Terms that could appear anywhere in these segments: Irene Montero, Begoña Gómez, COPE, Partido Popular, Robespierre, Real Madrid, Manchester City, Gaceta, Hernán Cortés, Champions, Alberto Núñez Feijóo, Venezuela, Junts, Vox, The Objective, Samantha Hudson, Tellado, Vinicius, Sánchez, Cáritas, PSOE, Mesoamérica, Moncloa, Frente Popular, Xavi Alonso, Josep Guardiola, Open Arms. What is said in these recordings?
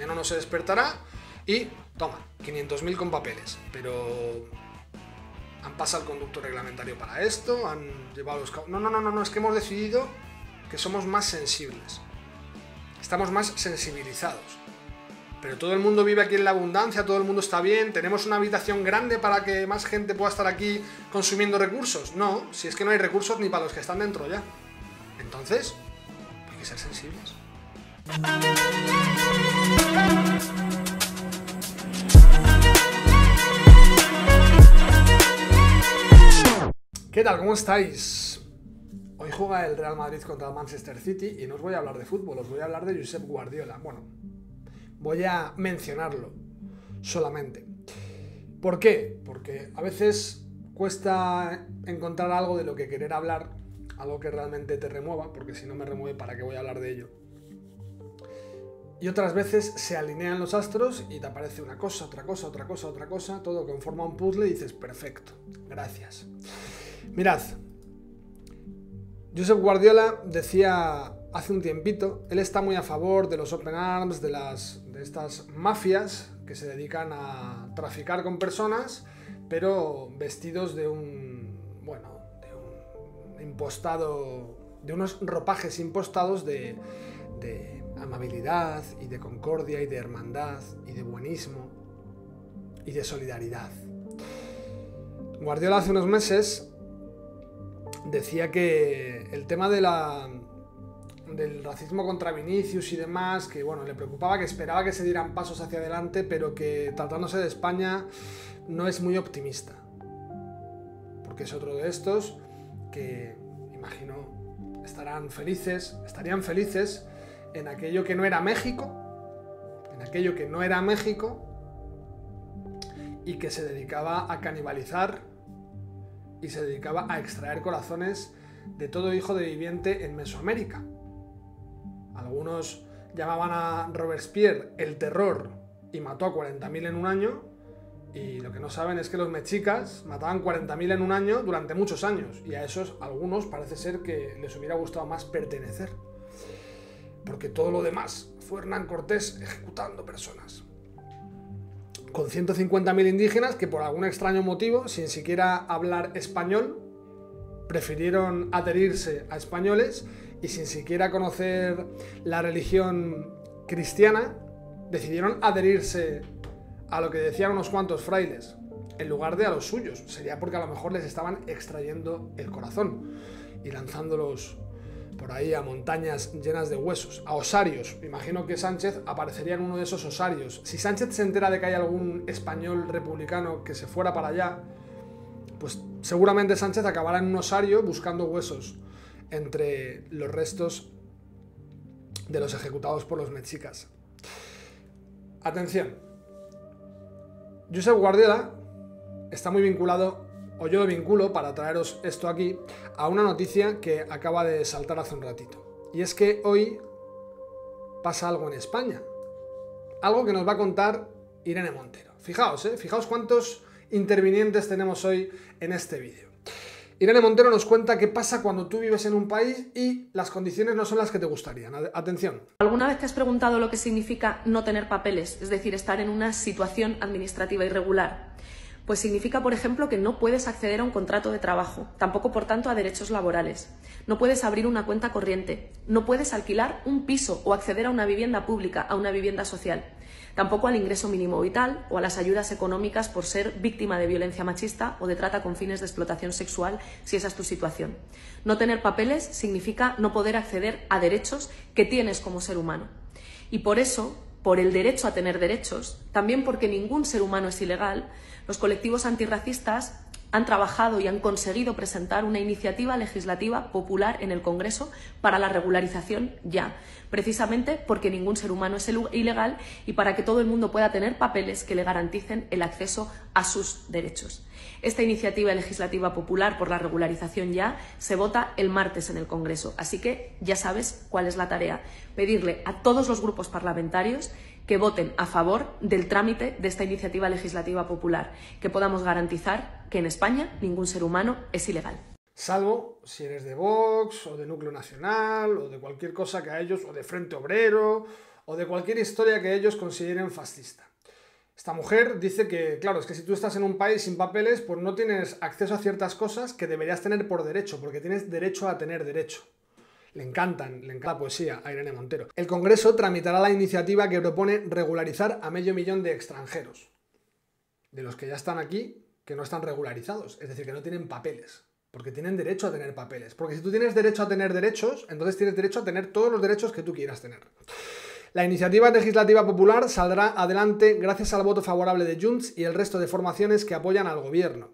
mañana no se despertará y toma, 500.000 con papeles. Pero han pasado el conducto reglamentario para esto, han llevado los... No, es que hemos decidido que somos más sensibles. Estamos más sensibilizados. Pero todo el mundo vive aquí en la abundancia, todo el mundo está bien, tenemos una habitación grande para que más gente pueda estar aquí consumiendo recursos. No, si es que no hay recursos ni para los que están dentro ya. Entonces, hay que ser sensibles. ¿Qué tal? ¿Cómo estáis? Hoy juega el Real Madrid contra el Manchester City y no os voy a hablar de fútbol, os voy a hablar de Josep Guardiola. Bueno, voy a mencionarlo solamente. ¿Por qué? Porque a veces cuesta encontrar algo de lo que querer hablar, algo que realmente te remueva, porque si no me remueve, ¿para qué voy a hablar de ello? Y otras veces se alinean los astros y te aparece una cosa, otra cosa, otra cosa, otra cosa, todo conforma un puzzle y dices, perfecto, gracias. Mirad, Josep Guardiola decía hace un tiempito, él está muy a favor de los Open Arms, de estas mafias que se dedican a traficar con personas, pero vestidos de un impostado, de unos ropajes impostados de amabilidad y de concordia y de hermandad y de buenismo y de solidaridad. Guardiola hace unos meses decía que el tema de del racismo contra Vinicius y demás, que bueno, le preocupaba, que esperaba que se dieran pasos hacia adelante, pero que tratándose de España no es muy optimista, porque es otro de estos que, imagino, estarían felices en aquello que no era México, y que se dedicaba a canibalizar y se dedicaba a extraer corazones de todo hijo de viviente en Mesoamérica. Algunos llamaban a Robespierre el terror y mató a 40.000 en un año, y lo que no saben es que los mexicas mataban 40.000 en un año durante muchos años, y a esos algunos parece ser que les hubiera gustado más pertenecer, porque todo lo demás fue Hernán Cortés ejecutando personas. Con 150.000 indígenas que por algún extraño motivo, sin siquiera hablar español, prefirieron adherirse a españoles y sin siquiera conocer la religión cristiana, decidieron adherirse a lo que decían unos cuantos frailes, en lugar de a los suyos. Sería porque a lo mejor les estaban extrayendo el corazón y lanzándolos por ahí a montañas llenas de huesos, a osarios. Imagino que Sánchez aparecería en uno de esos osarios. Si Sánchez se entera de que hay algún español republicano que se fuera para allá, pues seguramente Sánchez acabará en un osario buscando huesos entre los restos de los ejecutados por los mexicas. Atención. Josep Guardiola está muy vinculado, o yo lo vinculo para traeros esto aquí, a una noticia que acaba de saltar hace un ratito. Y es que hoy pasa algo en España. Algo que nos va a contar Irene Montero. Fijaos, fijaos cuántos intervinientes tenemos hoy en este vídeo. Irene Montero nos cuenta qué pasa cuando tú vives en un país y las condiciones no son las que te gustarían. Atención. ¿Alguna vez te has preguntado lo que significa no tener papeles? Es decir, estar en una situación administrativa irregular. Pues significa, por ejemplo, que no puedes acceder a un contrato de trabajo, tampoco, por tanto, a derechos laborales. No puedes abrir una cuenta corriente, no puedes alquilar un piso o acceder a una vivienda pública, a una vivienda social. Tampoco al ingreso mínimo vital o a las ayudas económicas por ser víctima de violencia machista o de trata con fines de explotación sexual, si esa es tu situación. No tener papeles significa no poder acceder a derechos que tienes como ser humano. Y por eso, por el derecho a tener derechos, también porque ningún ser humano es ilegal, los colectivos antirracistas han trabajado y han conseguido presentar una iniciativa legislativa popular en el Congreso para la regularización ya, precisamente porque ningún ser humano es ilegal y para que todo el mundo pueda tener papeles que le garanticen el acceso a sus derechos. Esta iniciativa legislativa popular por la regularización ya se vota el martes en el Congreso, así que ya sabes cuál es la tarea, pedirle a todos los grupos parlamentarios que voten a favor del trámite de esta iniciativa legislativa popular, que podamos garantizar que en España ningún ser humano es ilegal. Salvo si eres de Vox, o de Núcleo Nacional, o de cualquier cosa que a ellos, o de Frente Obrero, o de cualquier historia que ellos consideren fascista. Esta mujer dice que, claro, es que si tú estás en un país sin papeles, pues no tienes acceso a ciertas cosas que deberías tener por derecho, porque tienes derecho a tener derecho. Le encanta la poesía a Irene Montero. El Congreso tramitará la iniciativa que propone regularizar a 500.000 de extranjeros, de los que ya están aquí, que no están regularizados, es decir, que no tienen papeles, porque tienen derecho a tener papeles. Porque si tú tienes derecho a tener derechos, entonces tienes derecho a tener todos los derechos que tú quieras tener. La iniciativa legislativa popular saldrá adelante gracias al voto favorable de Junts y el resto de formaciones que apoyan al gobierno.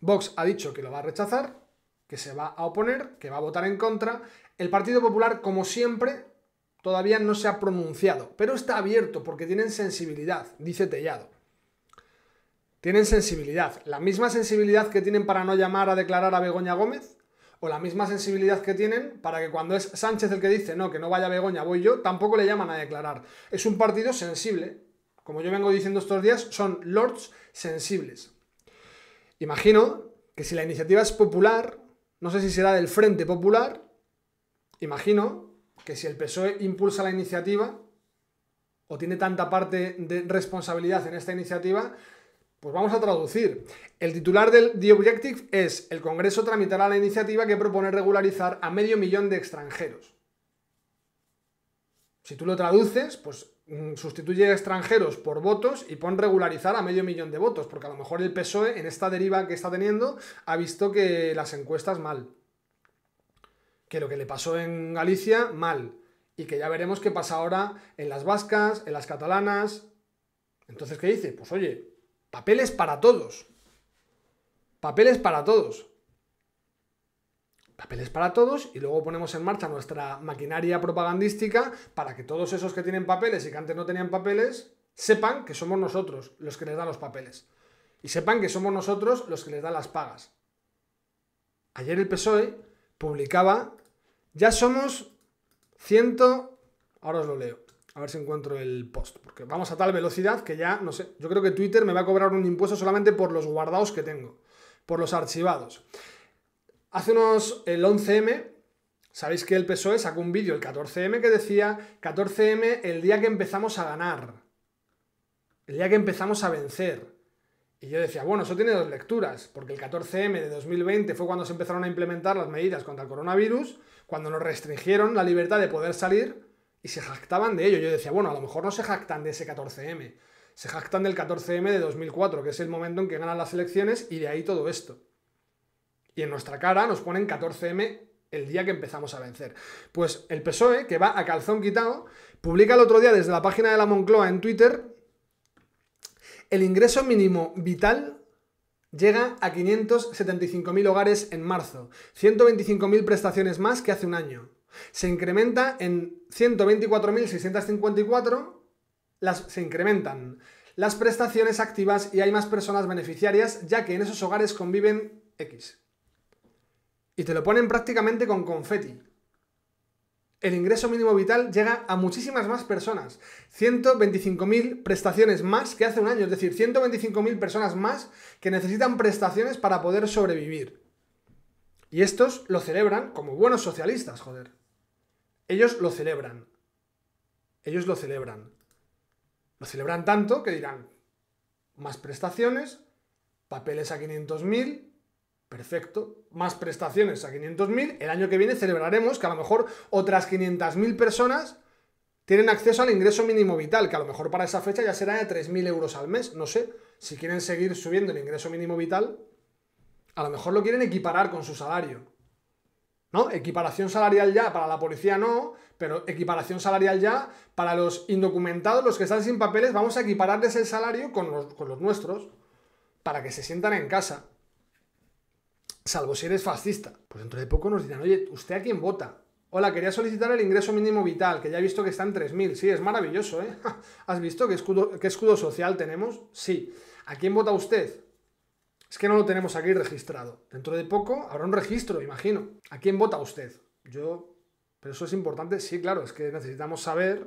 Vox ha dicho que lo va a rechazar, que se va a oponer, que va a votar en contra. El Partido Popular, como siempre, todavía no se ha pronunciado, pero está abierto porque tienen sensibilidad, dice Tellado. Tienen sensibilidad, la misma sensibilidad que tienen para no llamar a declarar a Begoña Gómez, o la misma sensibilidad que tienen para que cuando es Sánchez el que dice no, que no vaya Begoña, voy yo, tampoco le llaman a declarar. Es un partido sensible, como yo vengo diciendo estos días, son lords sensibles. Imagino que si la iniciativa es popular, no sé si será del Frente Popular, imagino que si el PSOE impulsa la iniciativa, o tiene tanta parte de responsabilidad en esta iniciativa, pues vamos a traducir. El titular del The Objective es: el Congreso tramitará la iniciativa que propone regularizar a 500.000 de extranjeros. Si tú lo traduces, pues sustituye extranjeros por votos y pon regularizar a 500.000 de votos, porque a lo mejor el PSOE, en esta deriva que está teniendo, ha visto que las encuestas mal. Que lo que le pasó en Galicia, mal. Y que ya veremos qué pasa ahora en las vascas, en las catalanas. Entonces, ¿qué dice? Pues oye, papeles para todos. Papeles para todos. Papeles para todos y luego ponemos en marcha nuestra maquinaria propagandística para que todos esos que tienen papeles y que antes no tenían papeles sepan que somos nosotros los que les dan los papeles. Y sepan que somos nosotros los que les dan las pagas. Ayer el PSOE publicaba, ya somos 100... Ahora os lo leo. A ver si encuentro el post, porque vamos a tal velocidad que ya, no sé, yo creo que Twitter me va a cobrar un impuesto solamente por los guardados que tengo, por los archivados. Hace unos, el 11M, sabéis que el PSOE sacó un vídeo, el 14M, que decía 14M el día que empezamos a ganar, el día que empezamos a vencer. Y yo decía, bueno, eso tiene dos lecturas, porque el 14M de 2020 fue cuando se empezaron a implementar las medidas contra el coronavirus, cuando nos restringieron la libertad de poder salir, y se jactaban de ello. Yo decía, bueno, a lo mejor no se jactan de ese 14M, se jactan del 14M de 2004, que es el momento en que ganan las elecciones y de ahí todo esto. Y en nuestra cara nos ponen 14M el día que empezamos a vencer. Pues el PSOE, que va a calzón quitado, publica el otro día desde la página de la Moncloa en Twitter: el ingreso mínimo vital llega a 575.000 hogares en marzo, 125.000 prestaciones más que hace un año. Se incrementa en 124.654, se incrementan las prestaciones activas y hay más personas beneficiarias, ya que en esos hogares conviven X. Y te lo ponen prácticamente con confeti. El ingreso mínimo vital llega a muchísimas más personas. 125.000 prestaciones más que hace un año, es decir, 125.000 personas más que necesitan prestaciones para poder sobrevivir. Y estos lo celebran como buenos socialistas, joder. Ellos lo celebran. Ellos lo celebran. Lo celebran tanto que dirán, más prestaciones, papeles a 500.000, perfecto, más prestaciones a 500.000, el año que viene celebraremos que a lo mejor otras 500.000 personas tienen acceso al ingreso mínimo vital, que a lo mejor para esa fecha ya será de 3.000 euros al mes, no sé, si quieren seguir subiendo el ingreso mínimo vital. A lo mejor lo quieren equiparar con su salario, ¿no? Equiparación salarial ya, para la policía no, pero equiparación salarial ya, para los indocumentados, los que están sin papeles, vamos a equipararles el salario con los nuestros, para que se sientan en casa. Salvo si eres fascista. Pues dentro de poco nos dirán, oye, ¿usted a quién vota? Hola, quería solicitar el ingreso mínimo vital, que ya he visto que está en 3.000. Sí, es maravilloso, ¿eh? ¿Has visto qué escudo social tenemos? Sí. ¿A quién vota usted? Es que no lo tenemos aquí registrado. Dentro de poco habrá un registro, imagino. ¿A quién vota usted? Yo... Pero eso es importante. Sí, claro, es que necesitamos saber...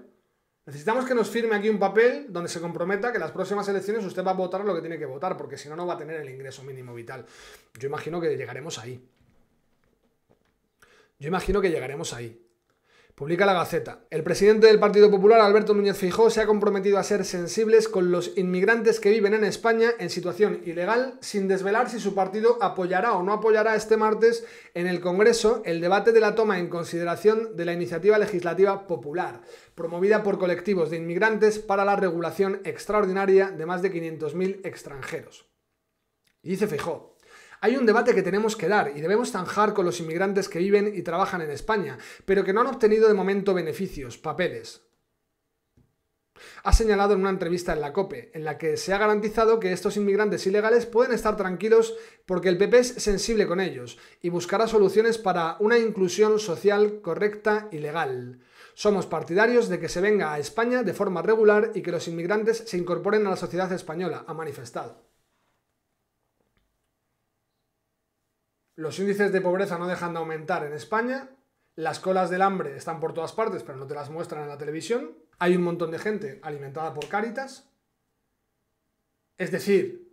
Necesitamos que nos firme aquí un papel donde se comprometa que en las próximas elecciones usted va a votar lo que tiene que votar, porque si no, no va a tener el ingreso mínimo vital. Yo imagino que llegaremos ahí. Publica la Gaceta. El presidente del Partido Popular, Alberto Núñez Feijóo, se ha comprometido a ser sensibles con los inmigrantes que viven en España en situación ilegal, sin desvelar si su partido apoyará o no apoyará este martes en el Congreso el debate de la toma en consideración de la iniciativa legislativa popular, promovida por colectivos de inmigrantes para la regulación extraordinaria de más de 500.000 extranjeros. Y dice Feijóo: hay un debate que tenemos que dar y debemos zanjar con los inmigrantes que viven y trabajan en España, pero que no han obtenido de momento beneficios, papeles. Ha señalado en una entrevista en la COPE, en la que se ha garantizado que estos inmigrantes ilegales pueden estar tranquilos porque el PP es sensible con ellos y buscará soluciones para una inclusión social correcta y legal. Somos partidarios de que se venga a España de forma regular y que los inmigrantes se incorporen a la sociedad española, ha manifestado. Los índices de pobreza no dejan de aumentar en España, las colas del hambre están por todas partes, pero no te las muestran en la televisión, hay un montón de gente alimentada por Cáritas, es decir,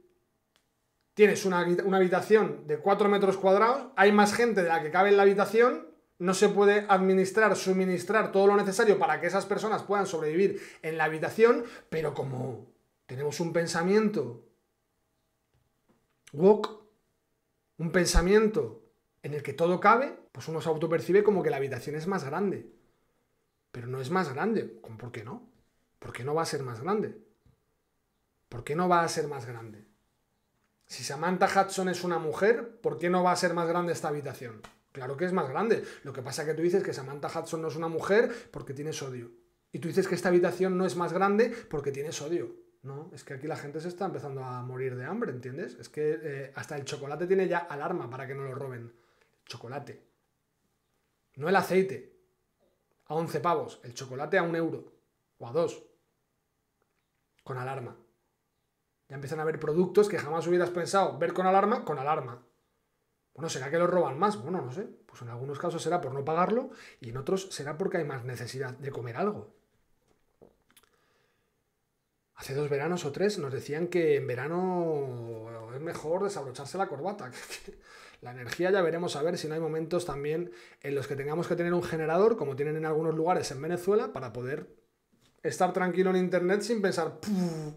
tienes una habitación de 4 metros cuadrados, hay más gente de la que cabe en la habitación, no se puede administrar, suministrar todo lo necesario para que esas personas puedan sobrevivir en la habitación, pero como tenemos un pensamiento woke, un pensamiento en el que todo cabe, pues uno se autopercibe como que la habitación es más grande. Pero no es más grande. ¿Por qué no? ¿Por qué no va a ser más grande? ¿Por qué no va a ser más grande? Si Samantha Hudson es una mujer, ¿por qué no va a ser más grande esta habitación? Claro que es más grande. Lo que pasa es que tú dices que Samantha Hudson no es una mujer porque tienes odio. Y tú dices que esta habitación no es más grande porque tienes odio. No, es que aquí la gente se está empezando a morir de hambre, ¿entiendes? Es que hasta el chocolate tiene ya alarma para que no lo roben. Chocolate. No el aceite. A 11 pavos. El chocolate a 1 euro. O a 2. Con alarma. Ya empiezan a haber productos que jamás hubieras pensado ver con alarma, con alarma. Bueno, ¿será que los roban más? Bueno, no sé. Pues en algunos casos será por no pagarlo y en otros será porque hay más necesidad de comer algo. Hace 2 veranos o 3 nos decían que en verano es mejor desabrocharse la corbata. La energía ya veremos a ver si no hay momentos también en los que tengamos que tener un generador, como tienen en algunos lugares en Venezuela, para poder estar tranquilo en internet sin pensar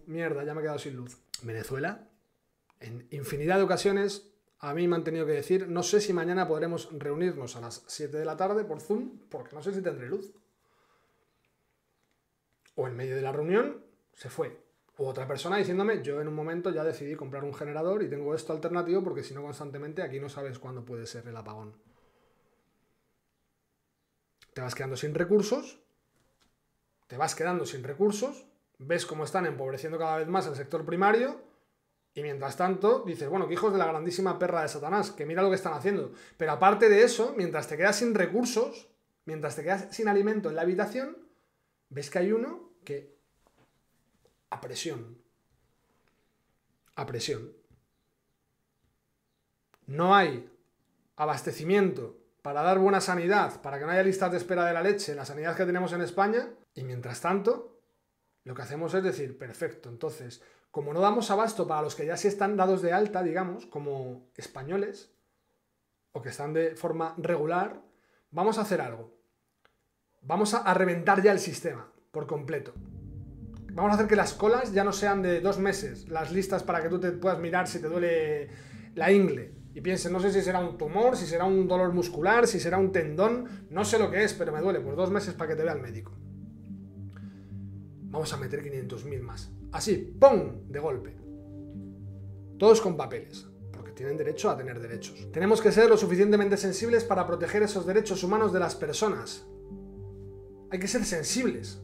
mierda, ya me he quedado sin luz. Venezuela, en infinidad de ocasiones, a mí me han tenido que decir, no sé si mañana podremos reunirnos a las 7 de la tarde por Zoom, porque no sé si tendré luz. O en medio de la reunión se fue. O otra persona diciéndome, yo en un momento ya decidí comprar un generador y tengo esto alternativo porque si no constantemente aquí no sabes cuándo puede ser el apagón. Te vas quedando sin recursos, ves cómo están empobreciendo cada vez más el sector primario y mientras tanto dices, bueno, que hijos de la grandísima perra de Satanás, que mira lo que están haciendo. Pero aparte de eso, mientras te quedas sin recursos, mientras te quedas sin alimento en la habitación, ves que hay uno que... A presión. No hay abastecimiento para dar buena sanidad, para que no haya listas de espera de la leche, la sanidad que tenemos en España. Y mientras tanto, lo que hacemos es decir, perfecto, entonces, como no damos abasto para los que ya sí están dados de alta, digamos, como españoles, o que están de forma regular, vamos a hacer algo. Vamos a reventar ya el sistema, por completo. Vamos a hacer que las colas ya no sean de 2 meses, las listas para que tú te puedas mirar si te duele la ingle. Y pienses, no sé si será un tumor, si será un dolor muscular, si será un tendón, no sé lo que es, pero me duele. Pues 2 meses para que te vea el médico. Vamos a meter 500.000 más. Así, ¡pum!, de golpe. Todos con papeles, porque tienen derecho a tener derechos. Tenemos que ser lo suficientemente sensibles para proteger esos derechos humanos de las personas. Hay que ser sensibles.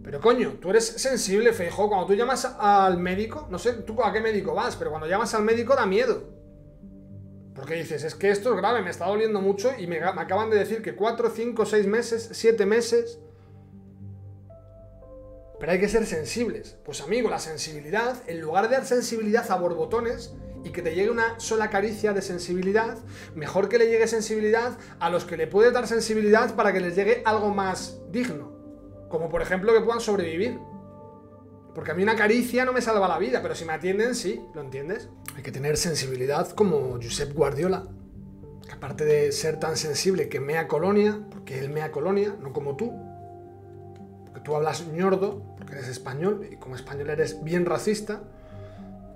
Pero coño, tú eres sensible, Feijóo, cuando tú llamas al médico, no sé tú a qué médico vas, pero cuando llamas al médico da miedo. Porque dices, es que esto es grave, me está doliendo mucho y me acaban de decir que 4, 5, 6 meses, 7 meses... Pero hay que ser sensibles. Pues amigo, la sensibilidad, en lugar de dar sensibilidad a borbotones y que te llegue una sola caricia de sensibilidad, mejor que le llegue sensibilidad a los que le puede dar sensibilidad para que les llegue algo más digno. Como por ejemplo que puedan sobrevivir. Porque a mí una caricia no me salva la vida, pero si me atienden, sí, ¿lo entiendes? Hay que tener sensibilidad como Josep Guardiola, que aparte de ser tan sensible que mea colonia, porque él mea colonia, no como tú, porque tú hablas ñordo, porque eres español, y como español eres bien racista,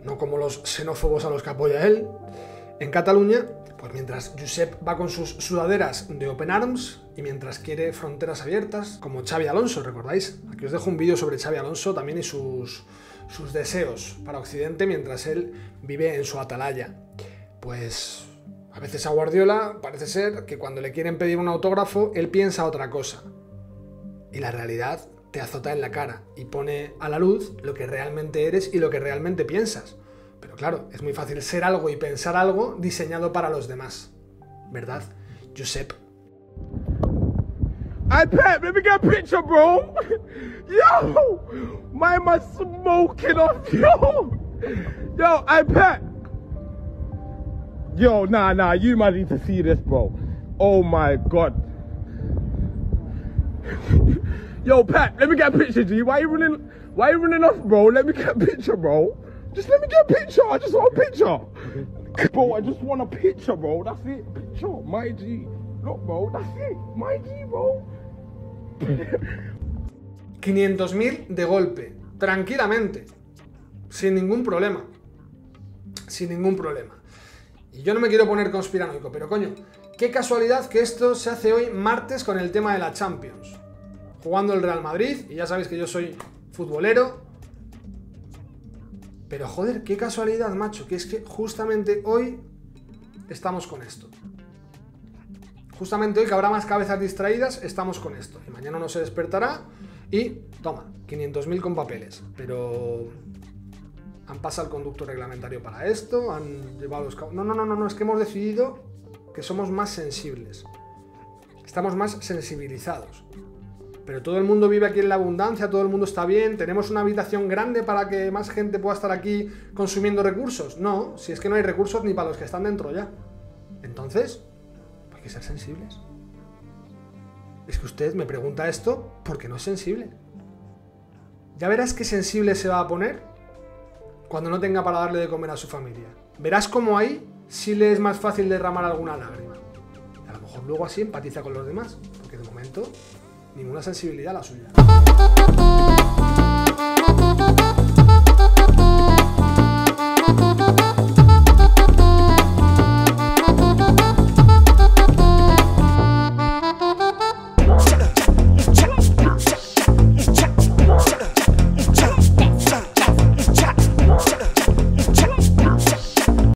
no como los xenófobos a los que apoya él. En Cataluña, pues mientras Josep va con sus sudaderas de Open Arms y mientras quiere fronteras abiertas, como Xavi Alonso, ¿recordáis? Aquí os dejo un vídeo sobre Xavi Alonso también y sus deseos para Occidente mientras él vive en su atalaya. Pues a veces a Guardiola parece ser que cuando le quieren pedir un autógrafo, él piensa otra cosa. Y la realidad te azota en la cara y pone a la luz lo que realmente eres y lo que realmente piensas. Pero claro, es muy fácil ser algo y pensar algo diseñado para los demás. ¿Verdad, Josep? Hey, Pat, let me get a picture, bro. Yo, why am I smoking on you? Yo, hey, Pat. Yo, nah, you might need to see this, bro. Oh my God. Yo, Pat, let me get a picture, G. Why you running off, bro? Let me get a picture, bro. Just let me get a picture. I just want a picture. Bro, I just want a picture, bro. That's it. Picture, my G. Look, bro, that's it. My G, bro. 500.000 de golpe. Tranquilamente. Sin ningún problema. Sin ningún problema. Y yo no me quiero poner conspiranoico, pero coño, qué casualidad que esto se hace hoy martes con el tema de la Champions. Jugando el Real Madrid, y ya sabéis que yo soy futbolero. Pero joder, qué casualidad, macho, que es que justamente hoy estamos con esto. Justamente hoy, que habrá más cabezas distraídas, estamos con esto. Y mañana uno se despertará y toma, 500.000 con papeles. Pero han pasado el conducto reglamentario para esto, han llevado los... No, es que hemos decidido que somos más sensibles. Estamos más sensibilizados. Pero todo el mundo vive aquí en la abundancia, todo el mundo está bien, tenemos una habitación grande para que más gente pueda estar aquí consumiendo recursos. No, si es que no hay recursos ni para los que están dentro ya. Entonces, hay que ser sensibles. Es que usted me pregunta esto porque no es sensible. Ya verás qué sensible se va a poner cuando no tenga para darle de comer a su familia. Verás cómo ahí sí le es más fácil derramar alguna lágrima. Y a lo mejor luego así empatiza con los demás, porque de momento... ninguna sensibilidad la suya.